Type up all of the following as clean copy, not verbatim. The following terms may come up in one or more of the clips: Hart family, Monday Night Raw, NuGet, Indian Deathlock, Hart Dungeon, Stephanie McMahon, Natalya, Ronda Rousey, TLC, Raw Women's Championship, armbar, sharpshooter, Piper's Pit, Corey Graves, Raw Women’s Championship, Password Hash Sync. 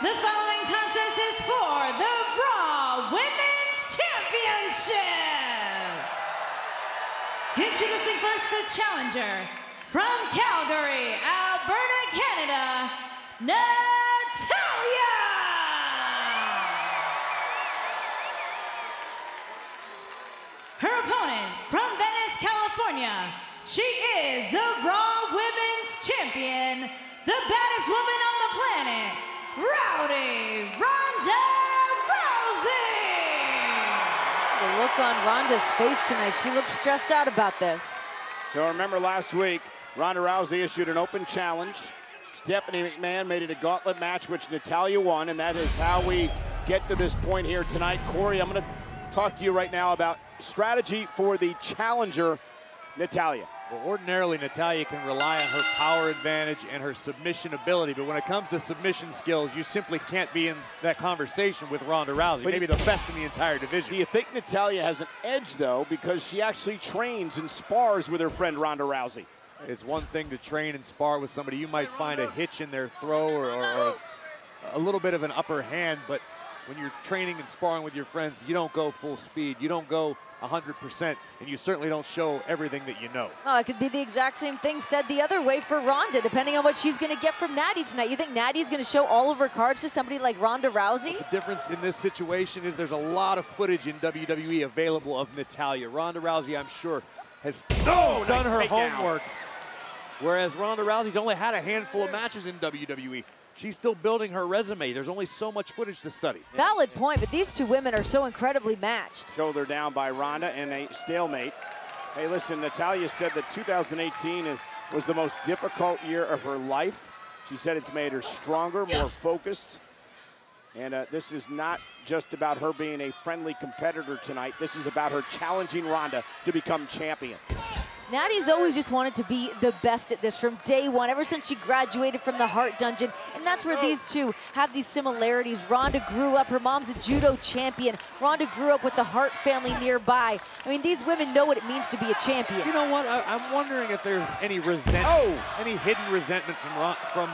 The following contest is for the Raw Women's Championship. Introducing first the challenger from Calgary, Alberta, Canada, Natalya. Her opponent from Venice, California, she is the Raw Women's Champion, the baddest woman on the planet, Rowdy Ronda Rousey! The look on Ronda's face tonight, she looks stressed out about this. So remember last week, Ronda Rousey issued an open challenge. Stephanie McMahon made it a gauntlet match, which Natalya won, and that is how we get to this point here tonight. Corey, I'm gonna talk to you right now about strategy for the challenger, Natalya. Well, ordinarily, Natalya can rely on her power advantage and her submission ability, but when it comes to submission skills, you simply can't be in that conversation with Ronda Rousey, but maybe the best in the entire division. Do you think Natalya has an edge, though, because she actually trains and spars with her friend Ronda Rousey? It's one thing to train and spar with somebody. You might find a hitch in their throw or a little bit of an upper hand, but when you're training and sparring with your friends, you don't go full speed. You don't go 100%, and you certainly don't show everything that you know. Oh, it could be the exact same thing said the other way for Ronda, depending on what she's going to get from Natty tonight. You think Natty's going to show all of her cards to somebody like Ronda Rousey? Well, the difference in this situation is there's a lot of footage in WWE available of Natalya. Ronda Rousey, I'm sure, has done her homework, whereas Ronda Rousey's only had a handful of matches in WWE. She's still building her resume. There's only so much footage to study. Valid point, but these two women are so incredibly matched. Shoulder down by Ronda and a stalemate. Hey, listen, Natalya said that 2018 was the most difficult year of her life. She said it's made her stronger, more focused. And this is not just about her being a friendly competitor tonight. This is about her challenging Ronda to become champion. Natty's always just wanted to be the best at this from day one, ever since she graduated from the Hart Dungeon. And that's where these two have these similarities. Ronda grew up, her mom's a judo champion. Ronda grew up with the Hart family nearby. I mean, these women know what it means to be a champion. You know what, I'm wondering if there's any resentment, any hidden resentment from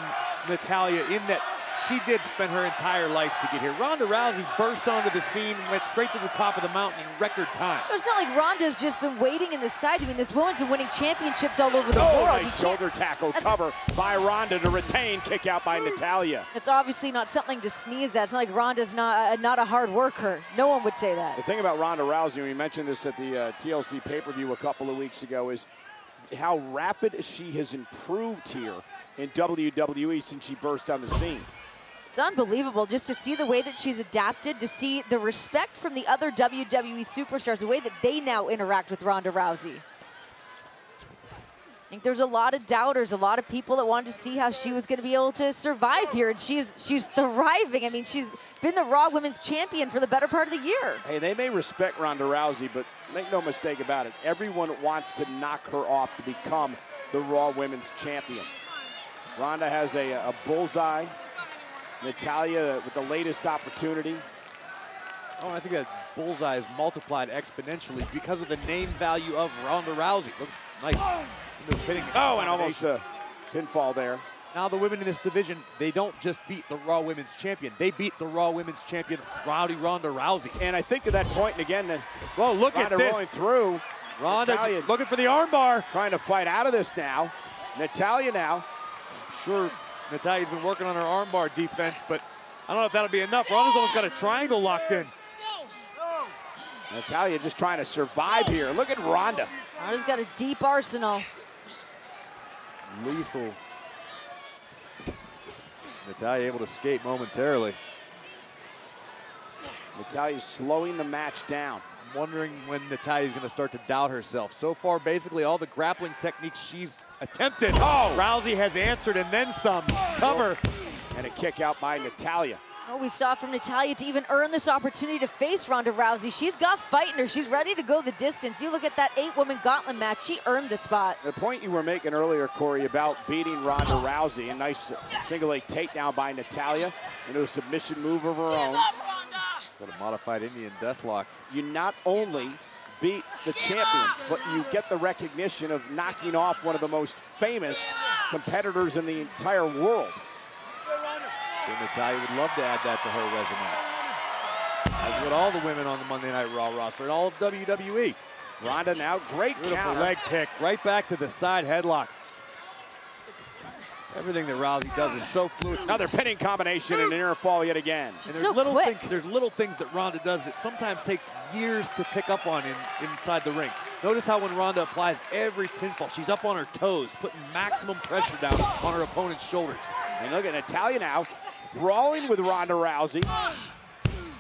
Natalya in that she did spend her entire life to get here. Ronda Rousey burst onto the scene and went straight to the top of the mountain in record time. It's not like Ronda's just been waiting in the side. I mean, this woman's been winning championships all over the world. Nice shoulder tackle cover by Ronda to retain, kick out by Natalya. It's obviously not something to sneeze at. It's not like Ronda's not a hard worker. No one would say that. The thing about Ronda Rousey, we mentioned this at the TLC pay-per-view a couple of weeks ago, is how rapid she has improved here in WWE since she burst on the scene. It's unbelievable just to see the way that she's adapted, to see the respect from the other WWE superstars, the way that they now interact with Ronda Rousey. I think there's a lot of doubters, a lot of people that wanted to see how she was going to be able to survive here, and she's thriving. I mean, she's been the Raw Women's Champion for the better part of the year. Hey, they may respect Ronda Rousey, but make no mistake about it, everyone wants to knock her off to become the Raw Women's Champion. Ronda has a bullseye. Natalya with the latest opportunity. Oh, I think that bullseye is multiplied exponentially because of the name value of Ronda Rousey. Look, nice. And almost a pinfall there. Now the women in this division, they don't just beat the Raw Women's Champion. They beat the Raw Women's Champion, Rowdy Ronda Rousey. And I think at that point, and again, well, look at this. Rolling through. Ronda looking for the armbar. Trying to fight out of this now. Natalya now. I'm sure Natalya's been working on her armbar defense, but I don't know if that'll be enough. Ronda's almost got a triangle locked in. Natalya just trying to survive here. Look at Ronda. Ronda's got a deep arsenal. Lethal. Natalya able to escape momentarily. Natalya's slowing the match down. I'm wondering when Natalya's going to start to doubt herself. So far, basically, all the grappling techniques she's attempted. Rousey has answered and then some. Cover. And a kick out by Natalya. Oh, we saw from Natalya to even earn this opportunity to face Ronda Rousey. She's got fight in her. She's ready to go the distance. You look at that 8-woman gauntlet match. She earned the spot. The point you were making earlier, Corey, about beating Ronda Rousey. A nice single leg takedown by Natalya. And a submission move of her own. Got a modified Indian Deathlock. You not only beat the champion, but you get the recognition of knocking off one of the most famous competitors in the entire world. Sure Natalya would love to add that to her resume. As would all the women on the Monday Night Raw roster and all of WWE. Ronda now, great counter. Beautiful leg pick, right back to the side headlock. Everything that Rousey does is so fluid. Another pinning combination and an inner fall yet again. And there's little things that Ronda does that sometimes takes years to pick up on inside the ring. Notice how when Ronda applies every pinfall, she's up on her toes, putting maximum pressure down on her opponent's shoulders. And look at Natalya now, brawling with Ronda Rousey.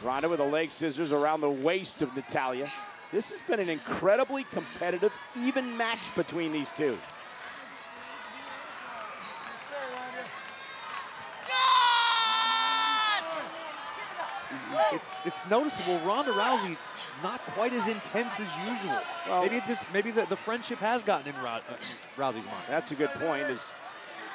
Ronda with the leg scissors around the waist of Natalya. This has been an incredibly competitive, even match between these two. It's noticeable, Ronda Rousey not quite as intense as usual. Well, maybe the friendship has gotten in Rousey's mind. That's a good point, is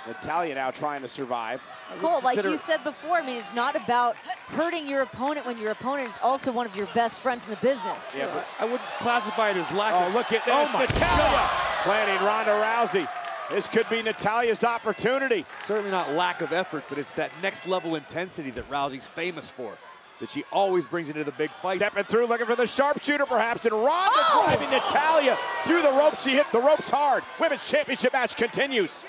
Natalya now trying to survive. Cole, like you said before, I mean, it's not about hurting your opponent when your opponent is also one of your best friends in the business. Yeah, but I wouldn't classify it as lack of... Oh, look at this, Natalya planning Ronda Rousey. This could be Natalya's opportunity. It's certainly not lack of effort, but it's that next level intensity that Rousey's famous for, that she always brings into the big fights. Stepping through, looking for the sharpshooter perhaps, and Ronda driving Natalya through the ropes. She hit the ropes hard. Women's Championship match continues.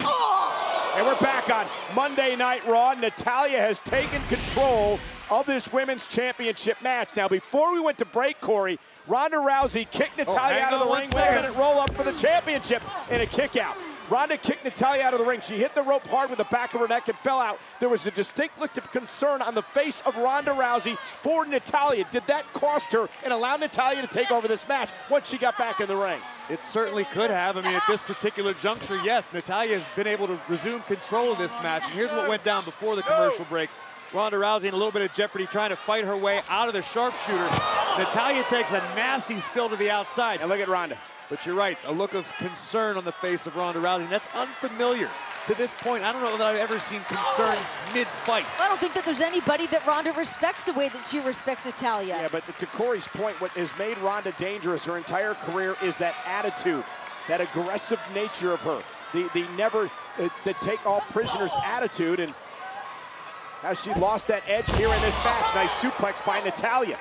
And we're back on Monday Night Raw. Natalya has taken control of this Women's Championship match. Now, before we went to break, Corey, Ronda Rousey kicked Natalya out of the ring, making it roll up for the championship in a kick out. Ronda kicked Natalya out of the ring. She hit the rope hard with the back of her neck and fell out. There was a distinct look of concern on the face of Ronda Rousey for Natalya. Did that cost her and allow Natalya to take over this match once she got back in the ring? It certainly could have. I mean, at this particular juncture, yes, Natalya has been able to resume control of this match. And here's what went down before the commercial break. Ronda Rousey in a little bit of jeopardy, trying to fight her way out of the sharpshooter. Natalya takes a nasty spill to the outside. And look at Ronda. But you're right, a look of concern on the face of Ronda Rousey, and that's unfamiliar. To this point, I don't know that I've ever seen concern mid-fight. I don't think that there's anybody that Ronda respects the way that she respects Natalya. Yeah, but to Corey's point, what has made Ronda dangerous her entire career is that attitude, that aggressive nature of her, the take all prisoners attitude, and now she lost that edge here in this match. Nice suplex by Natalya.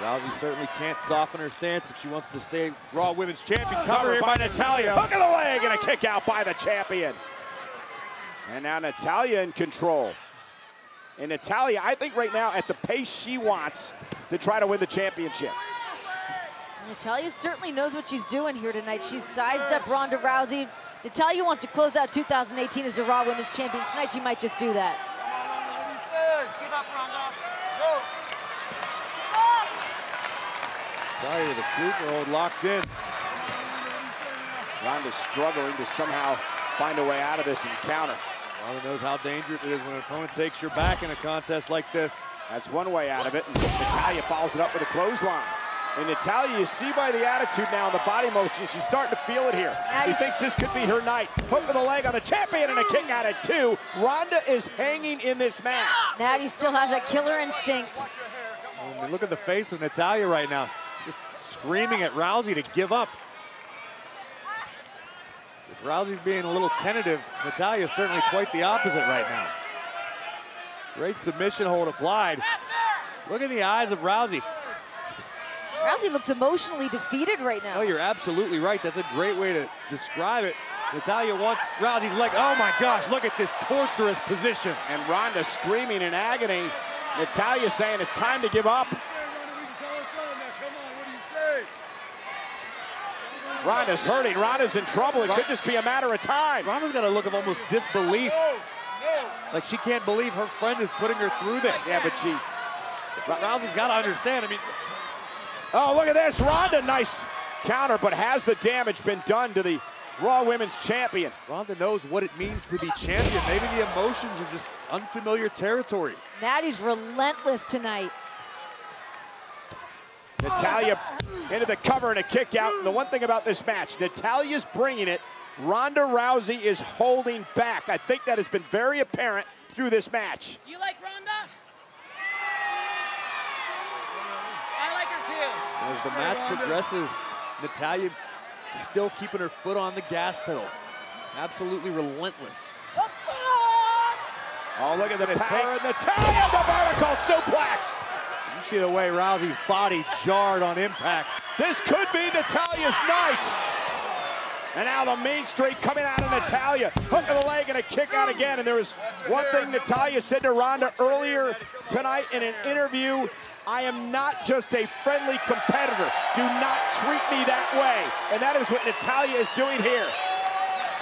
Rousey certainly can't soften her stance if she wants to stay Raw Women's Champion. Cover here by Natalya. Hook of the leg and a kick out by the champion. And now Natalya in control. And Natalya, I think right now, at the pace she wants to try to win the championship. Natalya certainly knows what she's doing here tonight. She's sized up Ronda Rousey. Natalya wants to close out 2018 as the Raw Women's Champion. Tonight she might just do that. Natalya with a sleeper hold locked in. Ronda's struggling to somehow find a way out of this encounter. Ronda knows how dangerous it is when an opponent takes your back in a contest like this. That's one way out of it. And Natalya follows it up with a clothesline. And Natalya, you see by the attitude now and the body motion, she's starting to feel it here. She thinks this could be her night. Hook with a leg on the champion and a kick out at two. Ronda is hanging in this match. Natty still has that killer instinct. I mean, look at the face of Natalya right now. Screaming at Rousey to give up. If Rousey's being a little tentative, Natalya's certainly quite the opposite right now. Great submission hold applied. Look at the eyes of Rousey. Rousey looks emotionally defeated right now. Oh, you're absolutely right. That's a great way to describe it. Natalya wants Rousey's leg. Oh my gosh, look at this torturous position. And Ronda screaming in agony. Natalya saying it's time to give up. Ronda's hurting, Ronda's in trouble. It could just be a matter of time. Ronda's got a look of almost disbelief. Like she can't believe her friend is putting her through this. Yeah, but she... Rousey's got to understand, I mean... Oh, look at this, Ronda, nice counter, but has the damage been done to the Raw Women's Champion? Ronda knows what it means to be champion. Maybe the emotions are just unfamiliar territory. Natty's relentless tonight. Natalya into the cover and a kick out. And the one thing about this match, Natalya's bringing it. Ronda Rousey is holding back. I think that has been very apparent through this match. You like Ronda? I like her too. As the match progresses, Natalya still keeping her foot on the gas pedal. Absolutely relentless. Oh, look at the power of Natalya, the vertical suplex. You see the way Rousey's body jarred on impact. This could be Natalya's night. And now the mean streak coming out of Natalya. Hook of the leg and a kick out again. And there was one thing Natalya said to Ronda earlier tonight in an interview. I am not just a friendly competitor. Do not treat me that way. And that is what Natalya is doing here.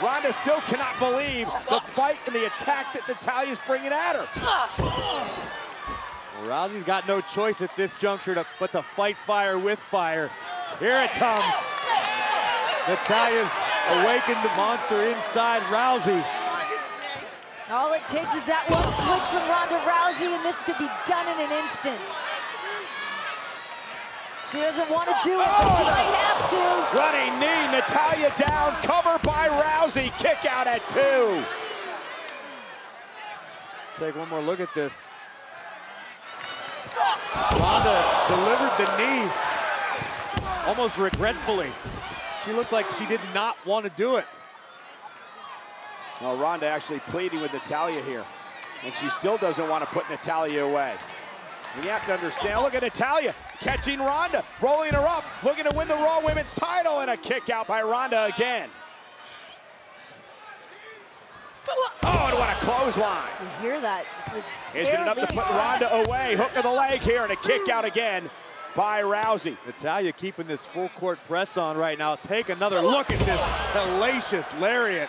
Ronda still cannot believe the fight and the attack that Natalya's bringing at her. Well, Rousey's got no choice at this juncture but to fight fire with fire. Here it comes. Natalya's awakened the monster inside Rousey. All it takes is that one switch from Ronda Rousey, and this could be done in an instant. She doesn't want to do it, but she might have to. Running knee, Natalya down, cover by Rousey, kick out at 2. Let's take one more look at this. Ronda delivered the knee, almost regretfully. She looked like she did not want to do it. Well, Ronda actually pleading with Natalya here, and she still doesn't want to put Natalya away. And you have to understand, look at Natalya catching Ronda, rolling her up, looking to win the Raw Women's title, and a kick out by Ronda again. Oh, and what a clothesline. You hear that. Is it enough to put Ronda away? Hook of the leg here, and a kick out again by Rousey. Natalya keeping this full court press on right now. Take another look at this hellacious lariat.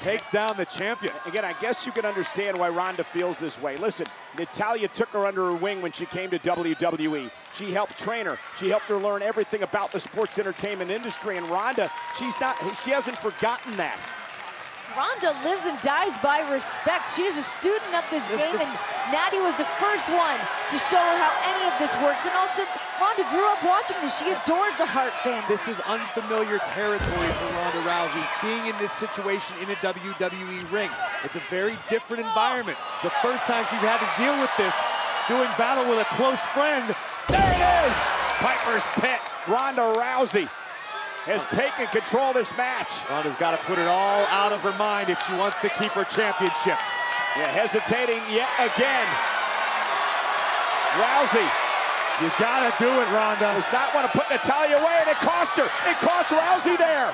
Takes down the champion. Again, I guess you can understand why Ronda feels this way. Listen, Natalya took her under her wing when she came to WWE. She helped train her. She helped her learn everything about the sports entertainment industry. And Ronda, she hasn't forgotten that. Ronda lives and dies by respect. She is a student of this game, and Natty was the first one to show her how any of this works. And also, Ronda grew up watching this. She adores the Hart family. This is unfamiliar territory for Ronda Rousey, being in this situation in a WWE ring. It's a very different environment. It's the first time she's had to deal with this, doing battle with a close friend. There it is! Piper's Pit, Ronda Rousey has taken control of this match. Ronda's got to put it all out of her mind if she wants to keep her championship. Yeah, hesitating yet again. Rousey, you got to do it, Ronda. Does not want to put Natalya away, and it cost her. It cost Rousey there.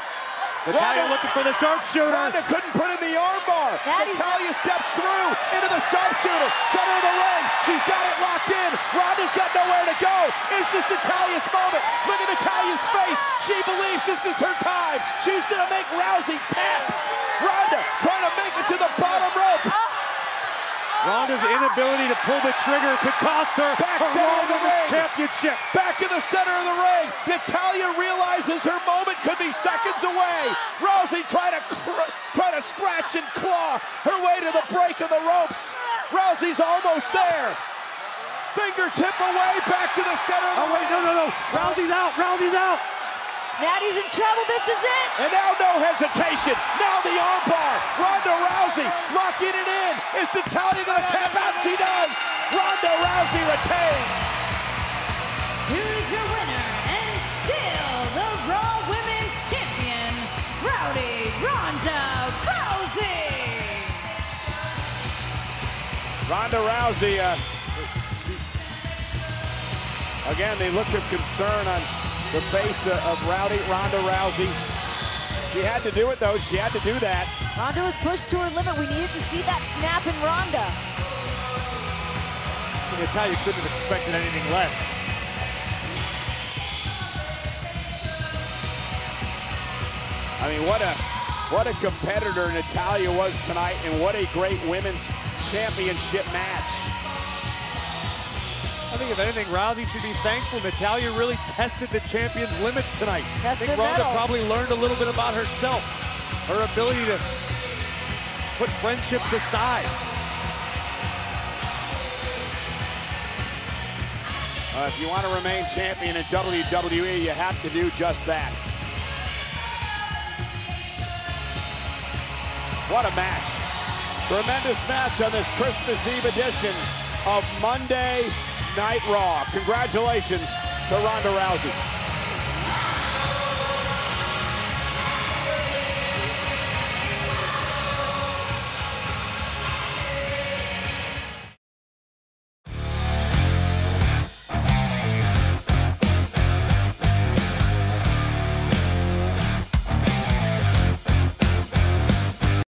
Natalya looking for the sharpshooter. Ronda couldn't put in the armbar. Natalya steps through into the sharpshooter. Center of the ring. She's got it locked in. Ronda's got nowhere to go. Is this Natalya's moment? Look at Natalya's face. She believes this is her time. She's gonna make Rousey tap. Ronda trying to make it to the bottom rope. Ronda's inability to pull the trigger could cost her her championship. Back in the center of the ring. Natalya realizes her moment could be seconds away. Rousey trying to scratch and claw her way to the break of the ropes. Rousey's almost there. Fingertip away, back to the center of the ring. No. Rousey's out, Rousey's out. Natty's in trouble, this is it. And now no hesitation, now the armbar. Ronda Rousey locking it in. Is Natalya gonna tap out? She does. Ronda Rousey retains. Here's your winner and still the Raw Women's Champion, Rowdy Ronda Rousey. Ronda Rousey, again, the look of concern on the face of Ronda Rousey. She had to do it, though. She had to do that. Ronda was pushed to her limit. We needed to see that snap in Ronda. Natalya couldn't have expected anything less. I mean, what a competitor Natalya was tonight, and what a great women's championship match. I think if anything, Rousey should be thankful. Natalya really tested the champion's limits tonight. I think Ronda probably learned a little bit about herself, her ability to put friendships aside. If you want to remain champion in WWE, you have to do just that. What a match. Tremendous match on this Christmas Eve edition of Monday Night Raw. Congratulations to Ronda Rousey.